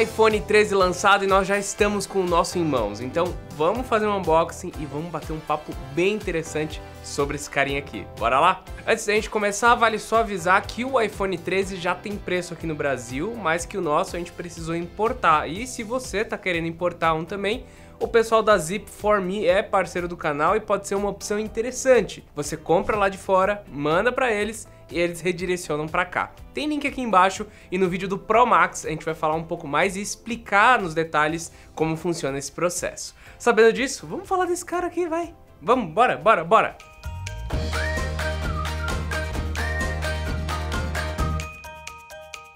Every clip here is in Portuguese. iPhone 13 lançado e nós já estamos com o nosso em mãos. Então vamos fazer um unboxing e vamos bater um papo bem interessante sobre esse carinha aqui. Bora lá? Antes da gente começar, vale só avisar que o iPhone 13 já tem preço aqui no Brasil, mas que o nosso a gente precisou importar. E se você tá querendo importar um também, o pessoal da Zip4Me é parceiro do canal e pode ser uma opção interessante. Você compra lá de fora, manda pra eles e eles redirecionam pra cá. Tem link aqui embaixo e no vídeo do Pro Max a gente vai falar um pouco mais e explicar nos detalhes como funciona esse processo. Sabendo disso, vamos falar desse cara aqui, vai! Vamos, bora!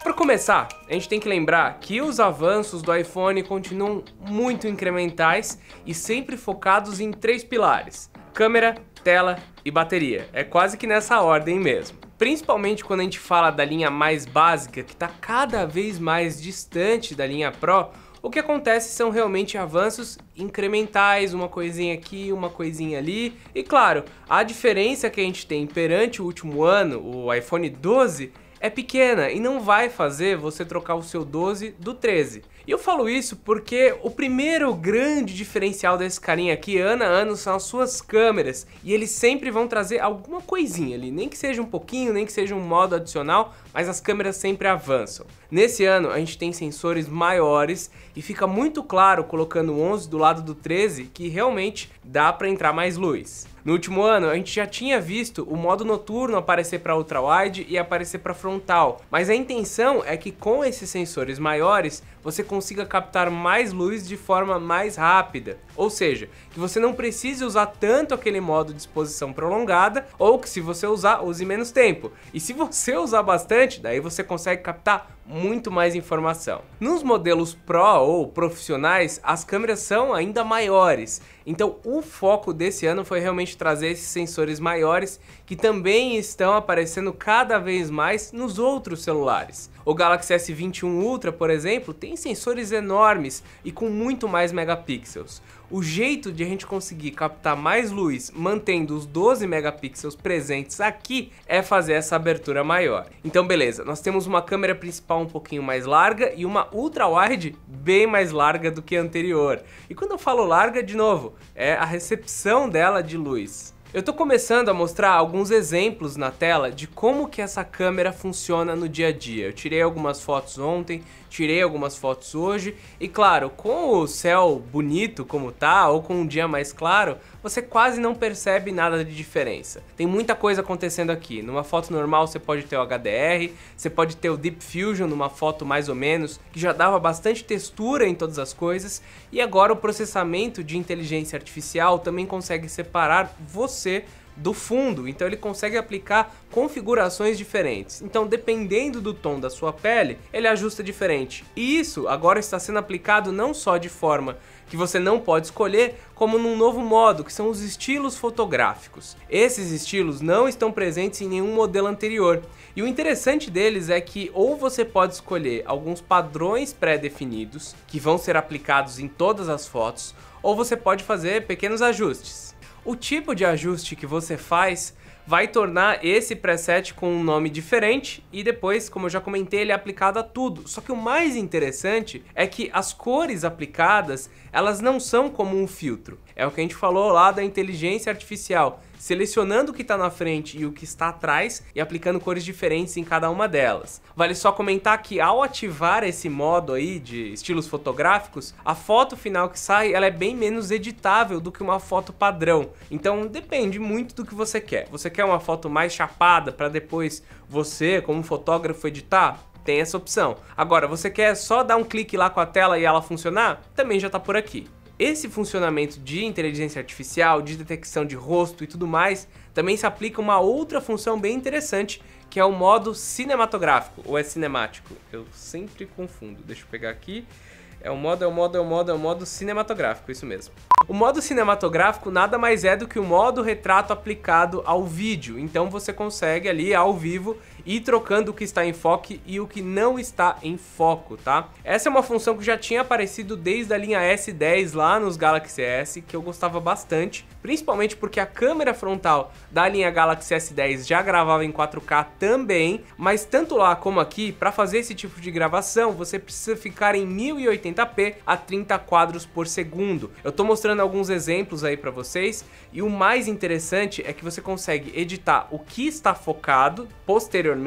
Para começar, a gente tem que lembrar que os avanços do iPhone continuam muito incrementais e sempre focados em três pilares: câmera, tela e bateria. É quase que nessa ordem mesmo. Principalmente quando a gente fala da linha mais básica, que está cada vez mais distante da linha Pro, o que acontece são realmente avanços incrementais, uma coisinha aqui, uma coisinha ali. E claro, a diferença que a gente tem perante o último ano, o iPhone 12, é pequena e não vai fazer você trocar o seu 12 do 13. E eu falo isso porque o primeiro grande diferencial desse carinha aqui, ano a ano, são as suas câmeras. E eles sempre vão trazer alguma coisinha ali, nem que seja um pouquinho, nem que seja um modo adicional, mas as câmeras sempre avançam. Nesse ano a gente tem sensores maiores e fica muito claro, colocando o 11 do lado do 13, que realmente dá para entrar mais luz. No último ano, a gente já tinha visto o modo noturno aparecer para ultra-wide e aparecer para frontal, mas a intenção é que com esses sensores maiores, você consiga captar mais luz de forma mais rápida. Ou seja, que você não precise usar tanto aquele modo de exposição prolongada, ou que se você usar, use menos tempo. E se você usar bastante, daí você consegue captar muito mais informação. Nos modelos Pro ou profissionais, as câmeras são ainda maiores. Então o foco desse ano foi realmente trazer esses sensores maiores que também estão aparecendo cada vez mais nos outros celulares. O Galaxy S21 Ultra, por exemplo, tem sensores enormes e com muito mais megapixels. O jeito de a gente conseguir captar mais luz mantendo os 12 megapixels presentes aqui é fazer essa abertura maior. Então beleza, nós temos uma câmera principal um pouquinho mais larga e uma ultra-wide bem mais larga do que a anterior. E quando eu falo larga, de novo, é a recepção dela de luz. Eu tô começando a mostrar alguns exemplos na tela de como que essa câmera funciona no dia a dia. Eu tirei algumas fotos ontem, tirei algumas fotos hoje e claro, com o céu bonito como tá ou com um dia mais claro, você quase não percebe nada de diferença. Tem muita coisa acontecendo aqui. Numa foto normal você pode ter o HDR, você pode ter o Deep Fusion numa foto mais ou menos, que já dava bastante textura em todas as coisas, e agora o processamento de inteligência artificial também consegue separar você do fundo, então ele consegue aplicar configurações diferentes. Então, dependendo do tom da sua pele, ele ajusta diferente. E isso agora está sendo aplicado não só de forma que você não pode escolher, como num novo modo, que são os estilos fotográficos. Esses estilos não estão presentes em nenhum modelo anterior. E o interessante deles é que ou você pode escolher alguns padrões pré-definidos, que vão ser aplicados em todas as fotos, ou você pode fazer pequenos ajustes. O tipo de ajuste que você faz vai tornar esse preset com um nome diferente e depois, como eu já comentei, ele é aplicado a tudo. Só que o mais interessante é que as cores aplicadas, elas não são como um filtro. É o que a gente falou lá da inteligência artificial, selecionando o que está na frente e o que está atrás e aplicando cores diferentes em cada uma delas. Vale só comentar que ao ativar esse modo aí de estilos fotográficos, a foto final que sai, ela é bem menos editável do que uma foto padrão. Então depende muito do que você quer. Você quer uma foto mais chapada para depois você, como fotógrafo, editar? Tem essa opção. Agora, você quer só dar um clique lá com a tela e ela funcionar? Também já está por aqui. Esse funcionamento de inteligência artificial, de detecção de rosto e tudo mais, também se aplica uma outra função bem interessante, que é o modo cinematográfico, ou é cinemático? Eu sempre confundo, deixa eu pegar aqui. É o modo cinematográfico, isso mesmo. O modo cinematográfico nada mais é do que o modo retrato aplicado ao vídeo. Então você consegue ali ao vivo ir trocando o que está em foco e o que não está em foco, tá? Essa é uma função que já tinha aparecido desde a linha S10 lá nos Galaxy S, que eu gostava bastante, principalmente porque a câmera frontal da linha Galaxy S10 já gravava em 4K também, mas tanto lá como aqui, para fazer esse tipo de gravação, você precisa ficar em 1080p a 30 quadros por segundo. Eu tô mostrando alguns exemplos aí para vocês, e o mais interessante é que você consegue editar o que está focado posteriormente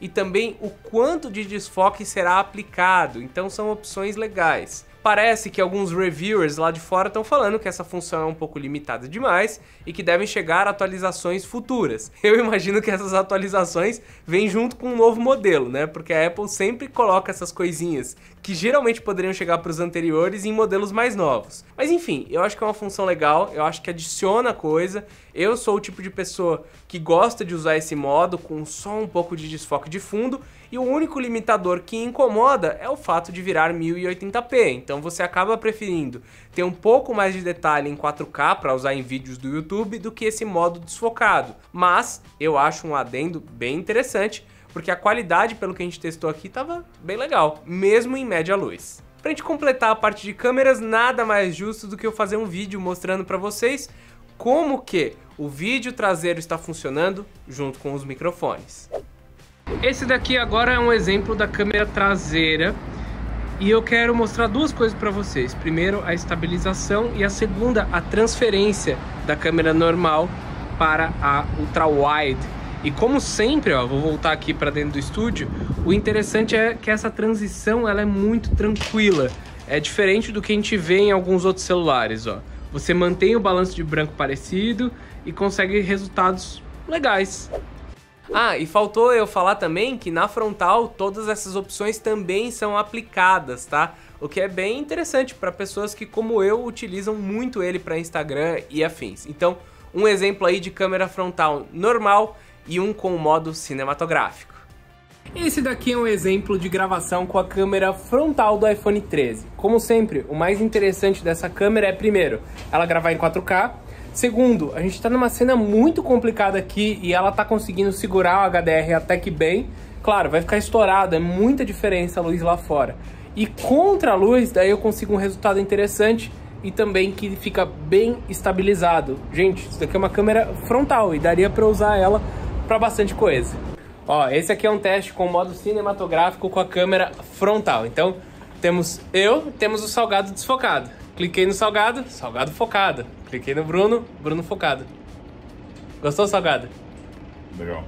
e também o quanto de desfoque será aplicado, então são opções legais. Parece que alguns reviewers lá de fora estão falando que essa função é um pouco limitada demais e que devem chegar a atualizações futuras. Eu imagino que essas atualizações vêm junto com um novo modelo, né? Porque a Apple sempre coloca essas coisinhas que geralmente poderiam chegar para os anteriores em modelos mais novos. Mas enfim, eu acho que é uma função legal, eu acho que adiciona coisa. Eu sou o tipo de pessoa que gosta de usar esse modo com só um pouco de desfoque de fundo, e o único limitador que incomoda é o fato de virar 1080p, então você acaba preferindo ter um pouco mais de detalhe em 4K para usar em vídeos do YouTube do que esse modo desfocado. Mas eu acho um adendo bem interessante, porque a qualidade, pelo que a gente testou aqui, estava bem legal, mesmo em média luz. Pra gente completar a parte de câmeras, nada mais justo do que eu fazer um vídeo mostrando para vocês como que o vídeo traseiro está funcionando junto com os microfones. Esse daqui agora é um exemplo da câmera traseira e eu quero mostrar duas coisas para vocês. Primeiro, a estabilização, e a segunda, a transferência da câmera normal para a ultra-wide. E como sempre, ó, vou voltar aqui para dentro do estúdio, o interessante é que essa transição ela é muito tranquila. É diferente do que a gente vê em alguns outros celulares, ó. Você mantém o balanço de branco parecido e consegue resultados legais. Ah, e faltou eu falar também que na frontal todas essas opções também são aplicadas, tá? O que é bem interessante para pessoas que, como eu, utilizam muito ele para Instagram e afins. Então, um exemplo aí de câmera frontal normal e um com o modo cinematográfico. Esse daqui é um exemplo de gravação com a câmera frontal do iPhone 13. Como sempre, o mais interessante dessa câmera é, primeiro, ela gravar em 4K. Segundo, a gente está numa cena muito complicada aqui e ela está conseguindo segurar o HDR até que bem. Claro, vai ficar estourado, é muita diferença a luz lá fora. E contra a luz, daí eu consigo um resultado interessante e também que fica bem estabilizado. Gente, isso daqui é uma câmera frontal e daria para usar ela para bastante coisa. Ó, esse aqui é um teste com o modo cinematográfico com a câmera frontal. Então, temos o Salgado desfocado. Cliquei no Salgado, Salgado focado. Cliquei no Bruno, Bruno focado. Gostou, Salgado? Legal.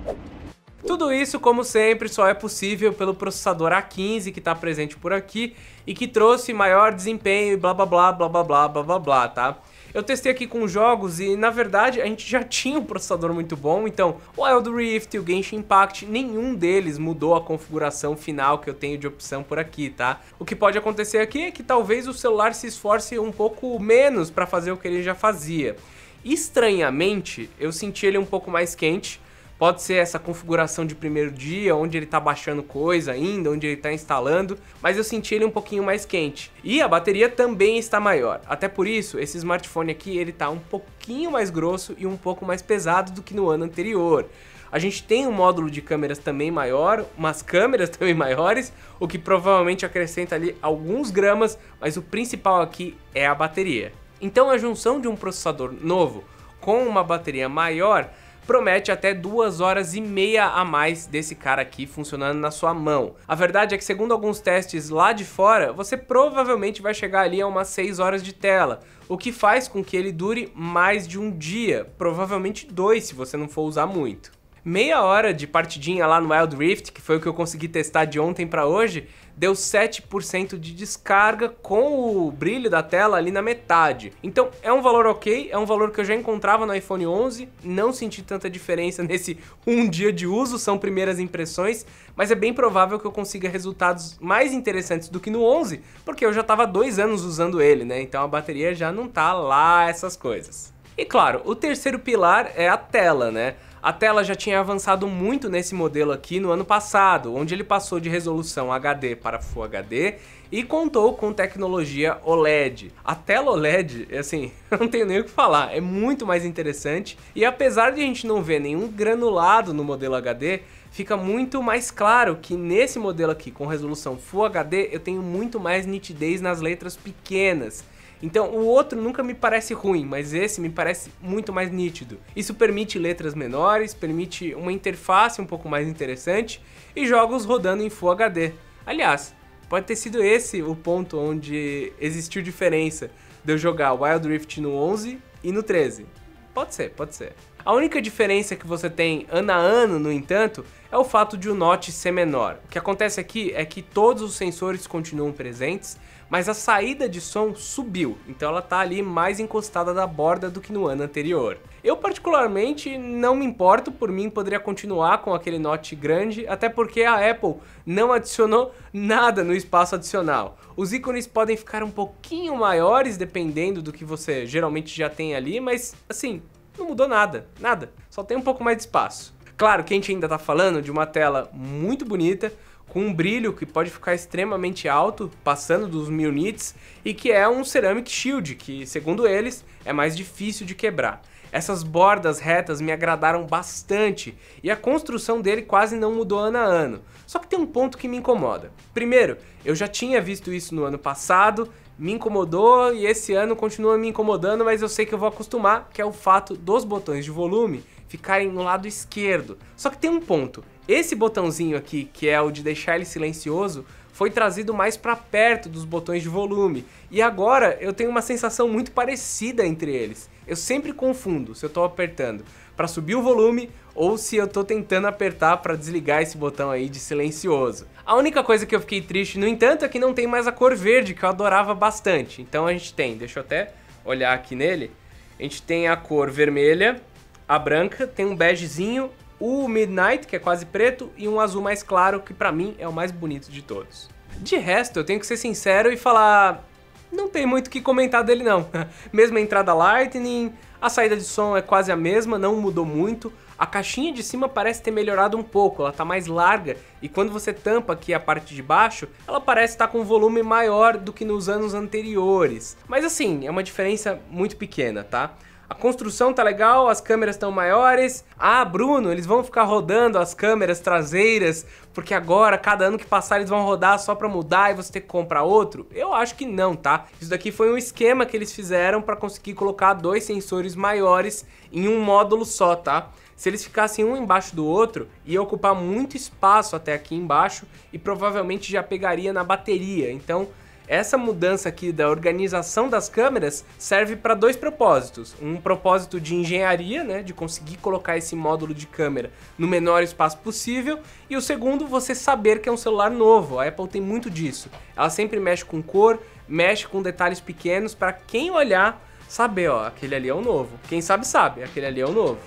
Tudo isso, como sempre, só é possível pelo processador A15 que está presente por aqui e que trouxe maior desempenho e blá blá blá blá blá blá blá blá blá, tá? Eu testei aqui com jogos e, na verdade, a gente já tinha um processador muito bom, então o Wild Rift e o Genshin Impact, nenhum deles mudou a configuração final que eu tenho de opção por aqui, tá? O que pode acontecer aqui é que talvez o celular se esforce um pouco menos para fazer o que ele já fazia. Estranhamente, eu senti ele um pouco mais quente. Pode ser essa configuração de primeiro dia, onde ele tá baixando coisa ainda, onde ele tá instalando, mas eu senti ele um pouquinho mais quente. E a bateria também está maior, até por isso esse smartphone aqui ele tá um pouquinho mais grosso e um pouco mais pesado do que no ano anterior. A gente tem um módulo de câmeras também maior, umas câmeras também maiores, o que provavelmente acrescenta ali alguns gramas, mas o principal aqui é a bateria. Então a junção de um processador novo com uma bateria maior promete até 2 horas e meia a mais desse cara aqui funcionando na sua mão. A verdade é que, segundo alguns testes lá de fora, você provavelmente vai chegar ali a umas 6 horas de tela, o que faz com que ele dure mais de um dia, provavelmente 2 se você não for usar muito. Meia hora de partidinha lá no Wild Rift, que foi o que eu consegui testar de ontem para hoje, deu 7% de descarga com o brilho da tela ali na metade. Então é um valor ok, é um valor que eu já encontrava no iPhone 11, não senti tanta diferença nesse um dia de uso, são primeiras impressões, mas é bem provável que eu consiga resultados mais interessantes do que no 11, porque eu já estava 2 anos usando ele, né? Então a bateria já não tá lá essas coisas. E claro, o terceiro pilar é a tela, né? A tela já tinha avançado muito nesse modelo aqui no ano passado, onde ele passou de resolução HD para Full HD e contou com tecnologia OLED. A tela OLED, assim, eu não tenho nem o que falar, é muito mais interessante e apesar de a gente não ver nenhum granulado no modelo HD, fica muito mais claro que nesse modelo aqui com resolução Full HD eu tenho muito mais nitidez nas letras pequenas. Então o outro nunca me parece ruim, mas esse me parece muito mais nítido. Isso permite letras menores, permite uma interface um pouco mais interessante e jogos rodando em Full HD. Aliás, pode ter sido esse o ponto onde existiu diferença de eu jogar Wild Rift no 11 e no 13. Pode ser, pode ser. A única diferença que você tem ano a ano, no entanto, é o fato de o notch ser menor. O que acontece aqui é que todos os sensores continuam presentes, mas a saída de som subiu, então ela tá ali mais encostada da borda do que no ano anterior. Eu particularmente não me importo, por mim poderia continuar com aquele notch grande, até porque a Apple não adicionou nada no espaço adicional. Os ícones podem ficar um pouquinho maiores dependendo do que você geralmente já tem ali, mas assim, não mudou nada, nada, só tem um pouco mais de espaço. Claro que a gente ainda tá falando de uma tela muito bonita, com um brilho que pode ficar extremamente alto, passando dos 1000 nits, e que é um Ceramic Shield, que segundo eles é mais difícil de quebrar. Essas bordas retas me agradaram bastante e a construção dele quase não mudou ano a ano. Só que tem um ponto que me incomoda. Primeiro, eu já tinha visto isso no ano passado, me incomodou e esse ano continua me incomodando, mas eu sei que eu vou acostumar, que é o fato dos botões de volume ficarem no lado esquerdo. Só que tem um ponto. Esse botãozinho aqui, que é o de deixar ele silencioso, foi trazido mais para perto dos botões de volume. E agora eu tenho uma sensação muito parecida entre eles. Eu sempre confundo se eu estou apertando para subir o volume ou se eu estou tentando apertar para desligar esse botão aí de silencioso. A única coisa que eu fiquei triste, no entanto, é que não tem mais a cor verde, que eu adorava bastante. Então a gente tem, deixa eu até olhar aqui nele, a gente tem a cor vermelha, a branca, tem um begezinho, o Midnight, que é quase preto, e um azul mais claro, que pra mim é o mais bonito de todos. De resto, eu tenho que ser sincero e falar, não tem muito o que comentar dele não. Mesma entrada Lightning, a saída de som é quase a mesma, não mudou muito. A caixinha de cima parece ter melhorado um pouco, ela tá mais larga e quando você tampa aqui a parte de baixo, ela parece estar com um volume maior do que nos anos anteriores. Mas assim, é uma diferença muito pequena, tá? A construção tá legal, as câmeras estão maiores. Ah, Bruno, eles vão ficar rodando as câmeras traseiras, porque agora, cada ano que passar, eles vão rodar só pra mudar e você ter que comprar outro? Eu acho que não, tá? Isso daqui foi um esquema que eles fizeram pra conseguir colocar dois sensores maiores em um módulo só, tá? Se eles ficassem um embaixo do outro, ia ocupar muito espaço até aqui embaixo e provavelmente já pegaria na bateria, então... Essa mudança aqui da organização das câmeras serve para dois propósitos. Um propósito de engenharia, né, de conseguir colocar esse módulo de câmera no menor espaço possível. E o segundo, você saber que é um celular novo. A Apple tem muito disso. Ela sempre mexe com cor, mexe com detalhes pequenos para quem olhar saber, ó, aquele ali é o novo. Quem sabe, sabe, aquele ali é o novo.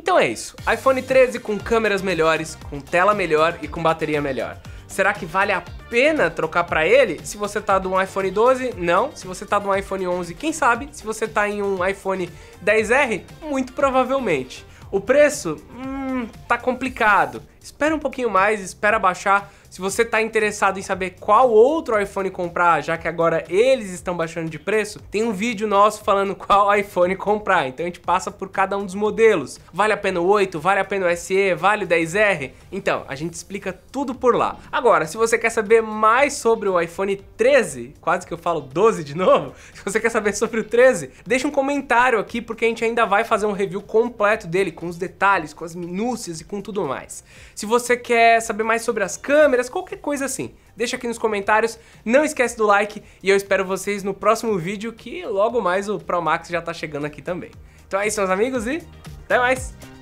Então é isso, iPhone 13 com câmeras melhores, com tela melhor e com bateria melhor. Será que vale a pena trocar pra ele? Se você tá de um iPhone 12, não. Se você tá de um iPhone 11, quem sabe? Se você tá em um iPhone XR, muito provavelmente. O preço? Tá complicado. Espera um pouquinho mais, espera baixar. Se você tá interessado em saber qual outro iPhone comprar, já que agora eles estão baixando de preço, tem um vídeo nosso falando qual iPhone comprar, então a gente passa por cada um dos modelos. Vale a pena o 8? Vale a pena o SE? Vale o 10R? Então, a gente explica tudo por lá. Agora, se você quer saber mais sobre o iPhone 13, quase que eu falo 12 de novo, se você quer saber sobre o 13, deixa um comentário aqui, porque a gente ainda vai fazer um review completo dele, com os detalhes, com as minúcias e com tudo mais. Se você quer saber mais sobre as câmeras, qualquer coisa assim, deixa aqui nos comentários, não esquece do like e eu espero vocês no próximo vídeo que logo mais o Pro Max já tá chegando aqui também. Então é isso, meus amigos, e até mais!